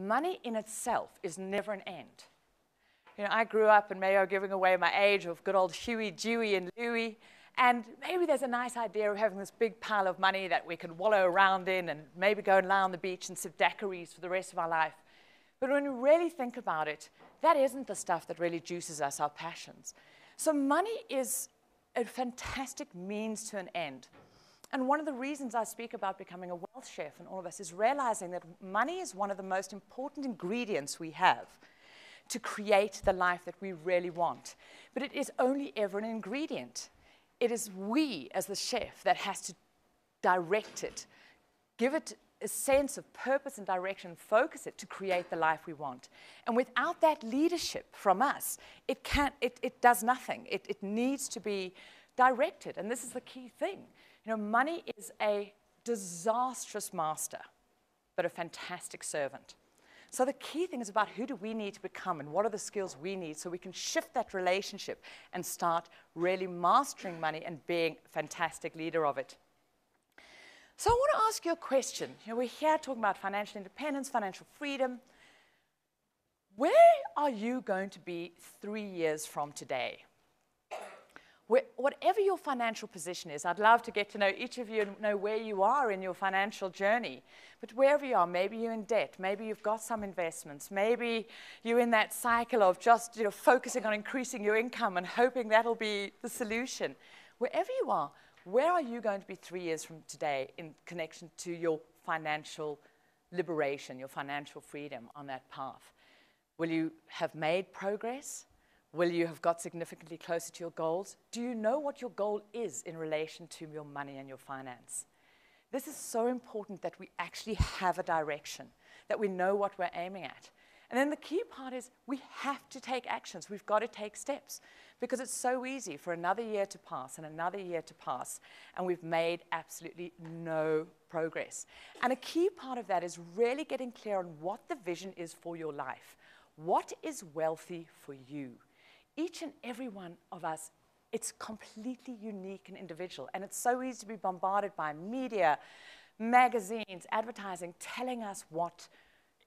money in itself is never an end. You know, I grew up, and maybe I'm giving away my age, of good old Huey, Dewey, and Louie. And maybe there's a nice idea of having this big pile of money that we can wallow around in and maybe go and lie on the beach and sip daiquiris for the rest of our life. But when you really think about it, that isn't the stuff that really juices us, our passions. So money is a fantastic means to an end. And one of the reasons I speak about becoming a wealth chef and all of us is realizing that money is one of the most important ingredients we have to create the life that we really want. But it is only ever an ingredient. It is we, as the chef, that has to direct it, give it a sense of purpose and direction, focus it to create the life we want. And without that leadership from us, it does nothing. It needs to be directed. And this is the key thing. You know, money is a disastrous master, but a fantastic servant. So the key thing is about who do we need to become and what are the skills we need so we can shift that relationship and start really mastering money and being a fantastic leader of it. So I want to ask you a question. You know, we're here talking about financial independence, financial freedom. Where are you going to be 3 years from today? Whatever your financial position is, I'd love to get to know each of you and know where you are in your financial journey. But wherever you are, maybe you're in debt, maybe you've got some investments, maybe you're in that cycle of just, you know, focusing on increasing your income and hoping that'll be the solution. Wherever you are, where are you going to be 3 years from today in connection to your financial liberation, your financial freedom on that path? Will you have made progress? Will you have got significantly closer to your goals? Do you know what your goal is in relation to your money and your finance? This is so important that we actually have a direction, that we know what we're aiming at. And then the key part is we have to take actions. We've got to take steps because it's so easy for another year to pass and another year to pass, and we've made absolutely no progress. And a key part of that is really getting clear on what the vision is for your life. What is wealthy for you? Each and every one of us, it's completely unique and individual. And it's so easy to be bombarded by media, magazines, advertising, telling us what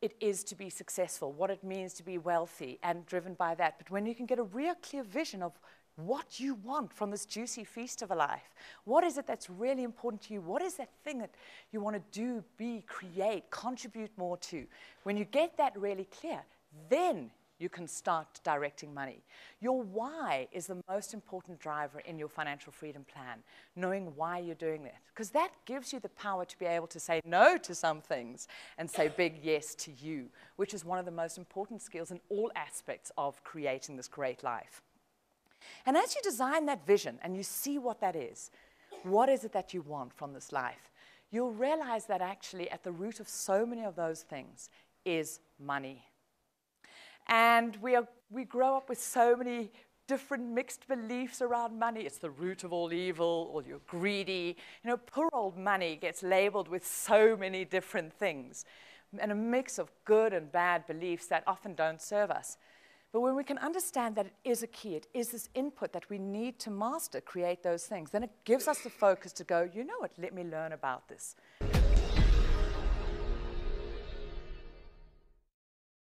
it is to be successful, what it means to be wealthy, and driven by that. But when you can get a real clear vision of what you want from this juicy feast of a life, what is it that's really important to you? What is that thing that you want to do, be, create, contribute more to? When you get that really clear, then you can start directing money. Your why is the most important driver in your financial freedom plan, knowing why you're doing that, because that gives you the power to be able to say no to some things and say big yes to you, which is one of the most important skills in all aspects of creating this great life. And as you design that vision and you see what that is, what is it that you want from this life, you'll realize that actually at the root of so many of those things is money. And we grow up with so many different mixed beliefs around money. It's the root of all evil, or you're greedy. You know, poor old money gets labeled with so many different things, and a mix of good and bad beliefs that often don't serve us. But when we can understand that it is a key, it is this input that we need to master, create those things, then it gives us the focus to go, you know what, let me learn about this.